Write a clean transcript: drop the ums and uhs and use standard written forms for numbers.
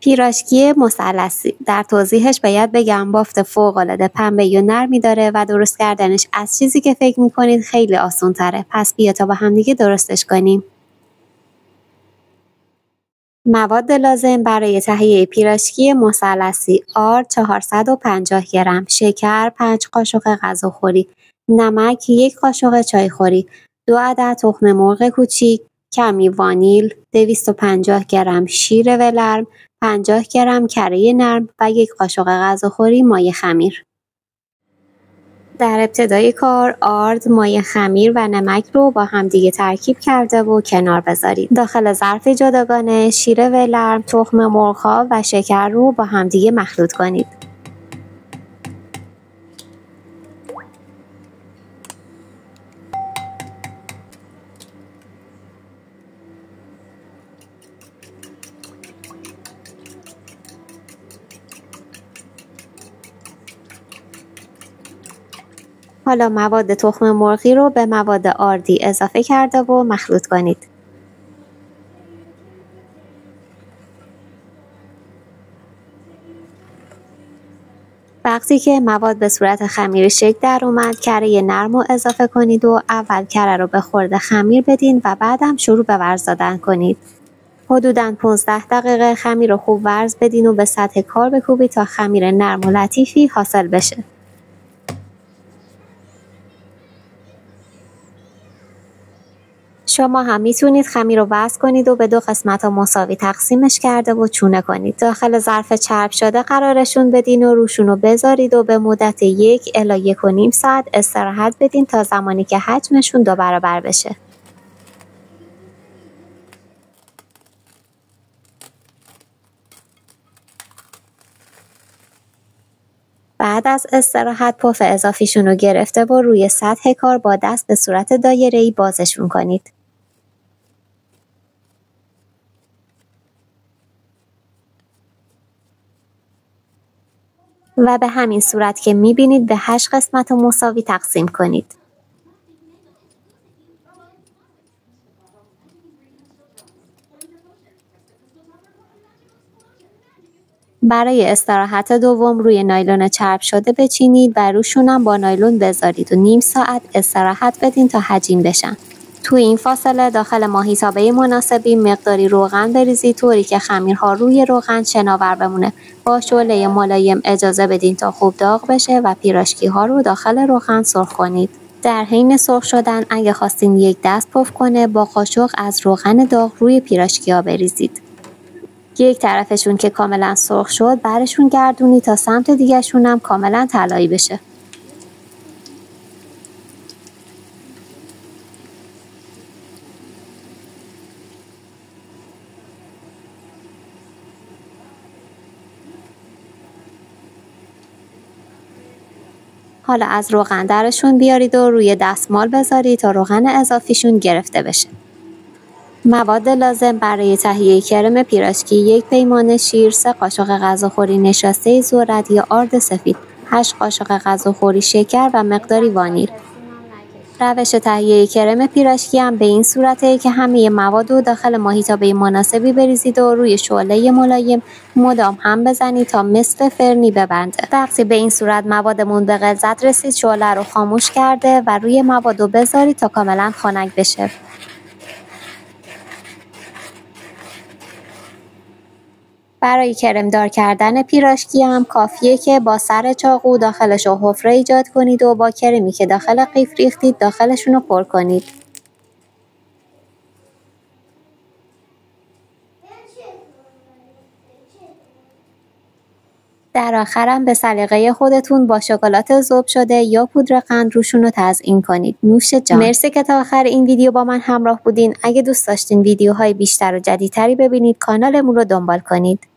پیراشکی مثلثی. در توضیحش باید بگم بافت فوق‌العاده پنبه‌ای و نرمی داره و درست کردنش از چیزی که فکر می‌کنید خیلی آسان‌تره. پس بیا تا با همدیگه درستش کنیم. مواد لازم برای تهیه پیراشکی مثلثی: آرد 450 گرم، شکر 5 قاشق غذاخوری، نمک 1 قاشق چایخوری، 2 عدد تخم مرغ کوچیک، کمی وانیل، 250 گرم شیر ولرم، 50 گرم کره نرم و 1 قاشق غذاخوری مایع خمیر. در ابتدای کار آرد، مایع خمیر و نمک رو با همدیگه ترکیب کرده و کنار بذارید. داخل ظرف جداگانه شیر ولرم، تخم مرغ‌ها و شکر رو با همدیگه مخلوط کنید. حالا مواد تخم مرغی رو به مواد آردی اضافه کرده و مخلوط کنید. وقتی که مواد به صورت خمیر شکل در اومد، کره نرم رو اضافه کنید و اول کره رو به خورد خمیر بدین و بعدم شروع به ورز دادن کنید. حدوداً 15 دقیقه خمیر رو خوب ورز بدین و به سطح کار بکوبید تا خمیر نرم و لطیفی حاصل بشه. شما هم میتونید خمیر رو وزن کنید و به 2 قسمت مساوی تقسیمش کرده و چونه کنید. داخل ظرف چرب شده قرارشون بدین و روشون رو بذارید و به مدت 1 الی 1.5 ساعت استراحت بدین تا زمانی که حجمشون 2 برابر بشه. بعد از استراحت پف اضافیشون رو گرفته و روی سطح کار با دست به صورت دایره‌ای بازشون کنید. و به همین صورت که می‌بینید به 8 قسمت مساوی تقسیم کنید. برای استراحت دوم روی نایلون چرب شده بچینید و روشون هم با نایلون بذارید و نیم ساعت استراحت بدین تا حجیم بشن. تو این فاصله داخل ماهیتابه مناسبی مقداری روغن بریزید طوری که خمیرها روی روغن شناور بمونه. با شعله ملایم اجازه بدین تا خوب داغ بشه و پیراشکی ها رو داخل روغن سرخ کنید. در حین سرخ شدن اگه خواستین 1 دست پف کنه، با قاشق از روغن داغ روی پیراشکی ها بریزید. یک طرفشون که کاملا سرخ شد برشون گردونی تا سمت دیگهشون هم کاملا طلایی بشه. حالا از روغن درشون بیارید و روی دستمال بذارید تا روغن اضافیشون گرفته بشه. مواد لازم برای تهیه کرم پیراشکی: 1 پیمانه شیر، 3 قاشق غذاخوری نشاسته ذرت یا آرد سفید، 8 قاشق غذاخوری شکر و مقداری وانیل. روش تهیه کرم پیراشکی هم به این صورته که همه مواد رو داخل ماهیتابه مناسبی بریزید و روی شعله ملایم مدام هم بزنید تا مثل فرنی ببنده. وقتی به این صورت موادمون به غلظت رسید، شعله رو خاموش کرده و روی مواد رو بذارید تا کاملا خنک بشه. برای کرمدار کردن پیراشکی هم کافیه که با سر چاقو داخلش رو حفره ایجاد کنید و با کرمی که داخل قیف ریختید داخلشون رو پر کنید. در آخرم به سلیقه خودتون با شکلات ذوب شده یا پودر قند روشون رو تزیین کنید. نوش جان. مرسی که تا آخر این ویدیو با من همراه بودین. اگه دوست داشتین ویدیوهای بیشتر و جدیدتری ببینید، کانالمون رو دنبال کنید.